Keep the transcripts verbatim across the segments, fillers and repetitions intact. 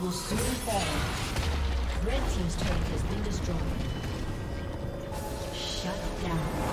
Will soon fall. Red team's turret has been destroyed. Shut down.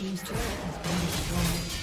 Team's turret has been destroyed.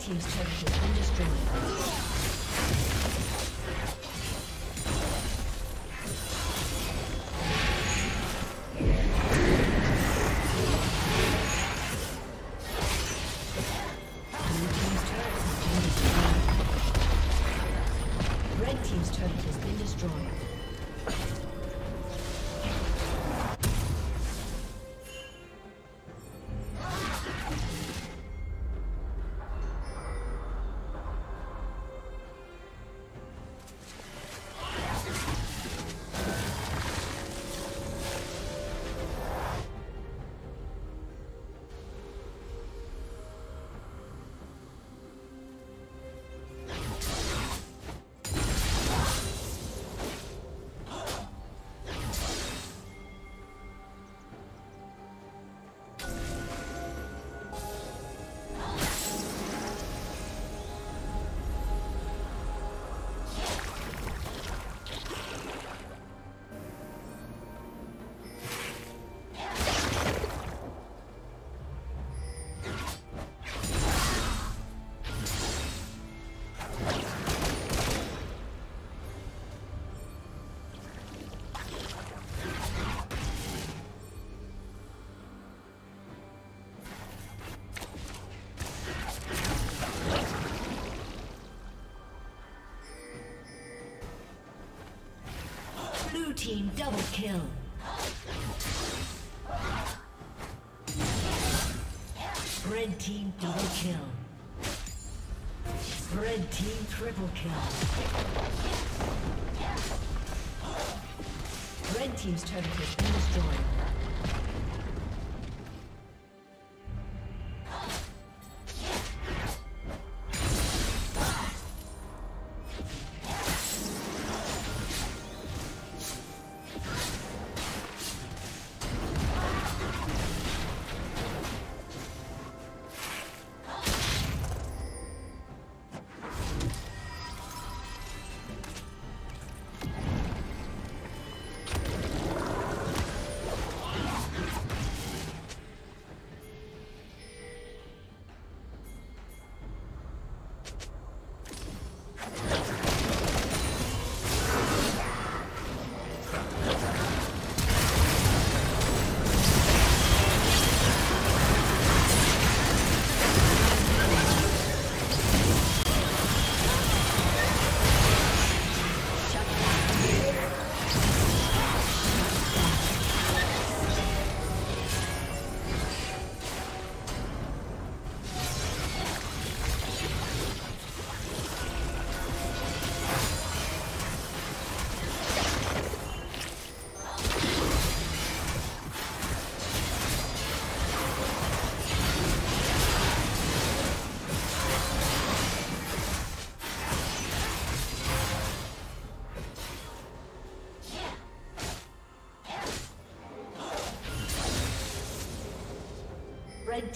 Team's turret has been destroyed. Team double kill. Red team double kill. Red team triple kill. Red team's turret has been destroyed. Red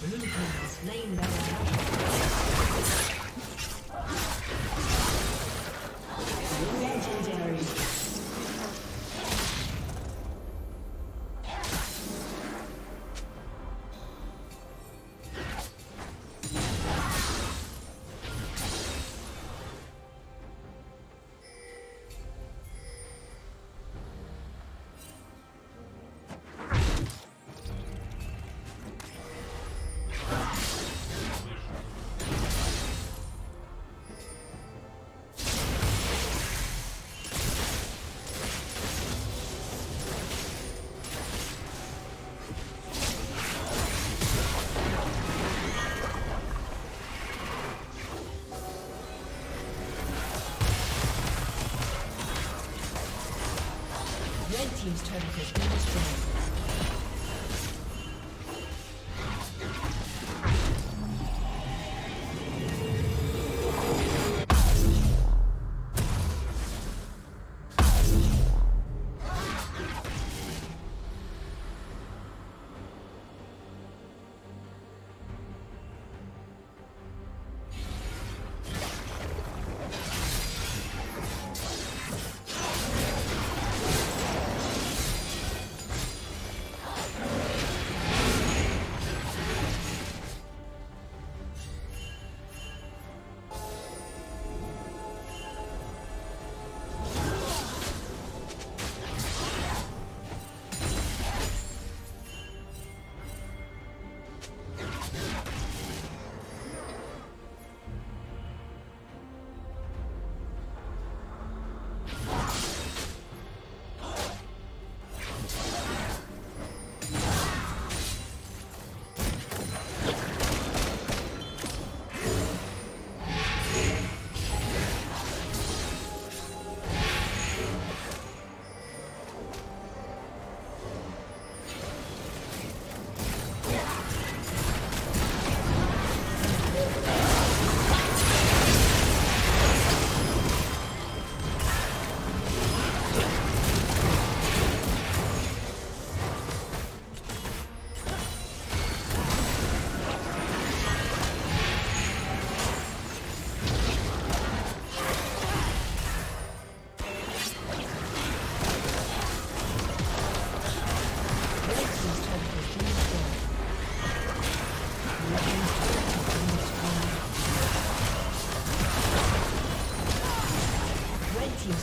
Blue team has slain the dragon. Legendary. Team's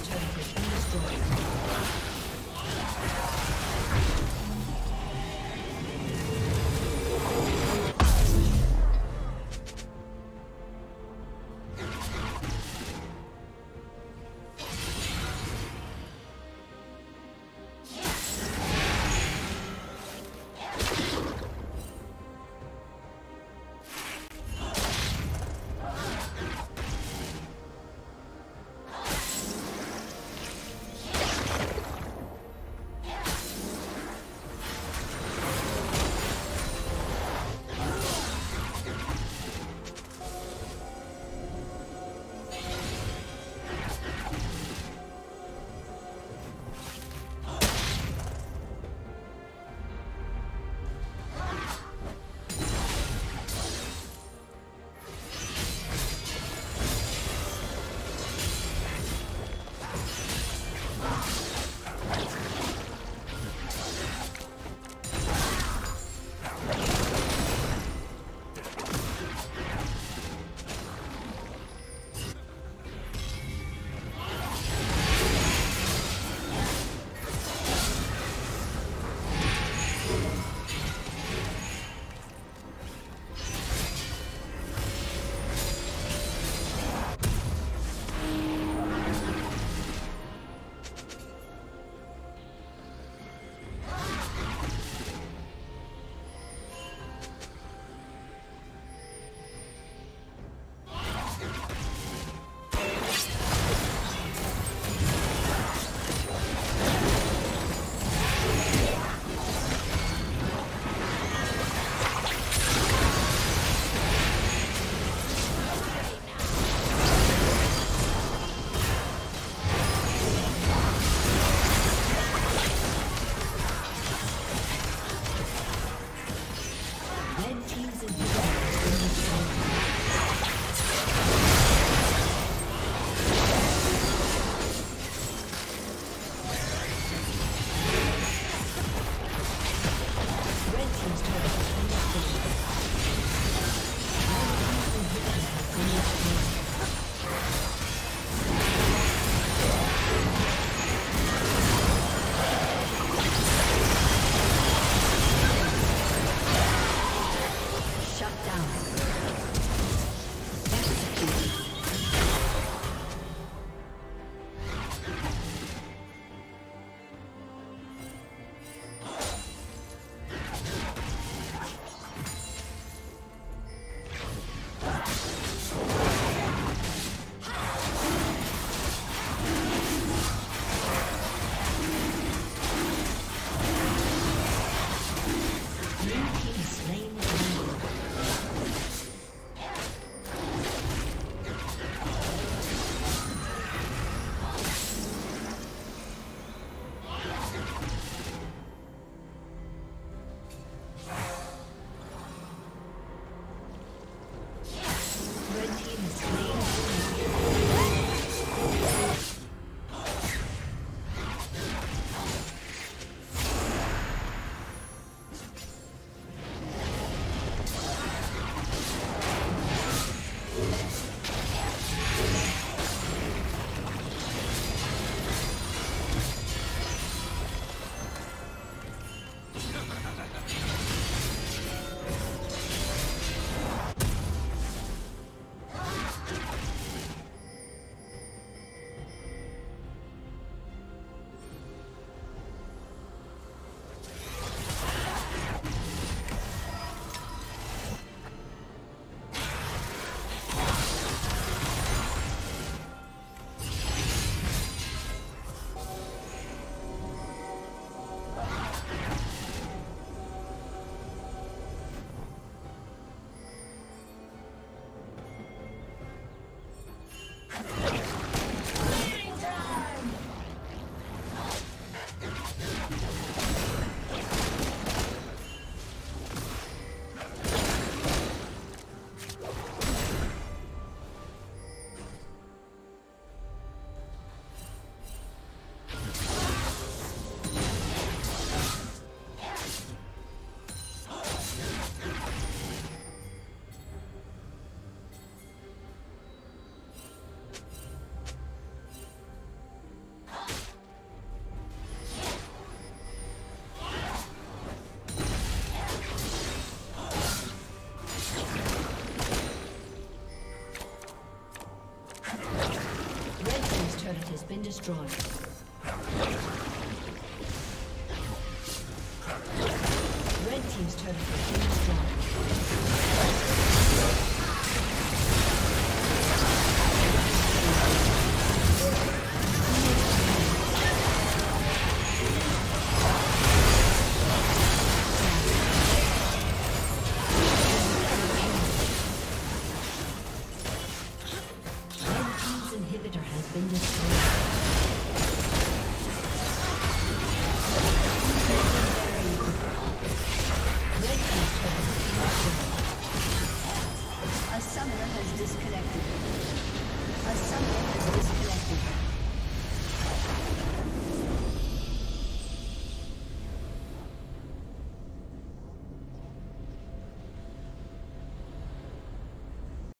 turret has been destroyed. Yeah. turret has been destroyed. Red team's turret has been destroyed. A summoner has disconnected. A summoner has disconnected.